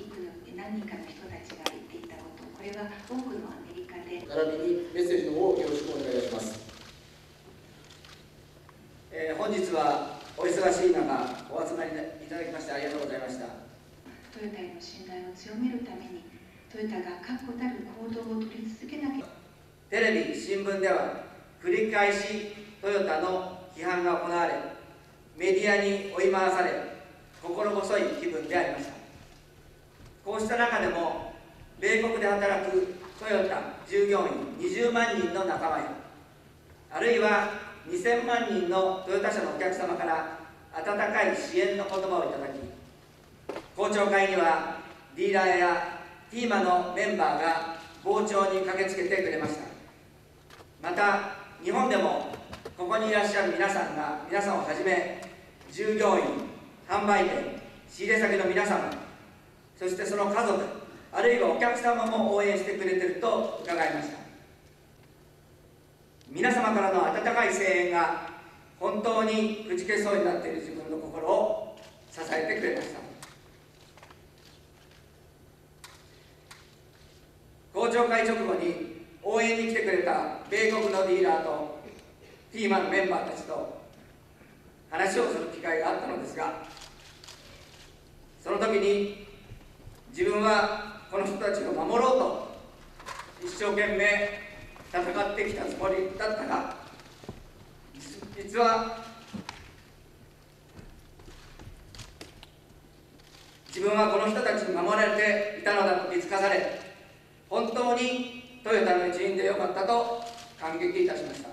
リーとよって何人かの人たちが言っていたこと、これは多くのアメリカで。並びにメッセージの方をよろしくお願いいたします。本日はお忙しい中、お集まりいただきましてありがとうございました。トヨタへの信頼を強めるために、トヨタが確固たる行動を取り続けなきゃ。テレビ、新聞では繰り返しトヨタの批判が行われ、メディアに追い回され、心細い気分でありました。こうした中でも、米国で働くトヨタ従業員20万人の仲間や、あるいは2000万人のトヨタ社のお客様から温かい支援の言葉をいただき、公聴会にはディーラーやティーマのメンバーが傍聴に駆けつけてくれました。また、日本でもここにいらっしゃる皆さんをはじめ、従業員、販売店、仕入れ先の皆様、そしてその家族、あるいはお客様も応援してくれていると伺いました。皆様からの温かい声援が本当に打ち消しそうになっている自分の心を支えてくれました。公聴会直後に応援に来てくれた米国のディーラーとティーマのメンバーたちと話をする機会があったのですが、その時に自分はこの人たちを守ろうと一生懸命戦ってきたつもりだったが、実は自分はこの人たちに守られていたのだと気づかされ、本当にトヨタの一員でよかったと感激いたしました。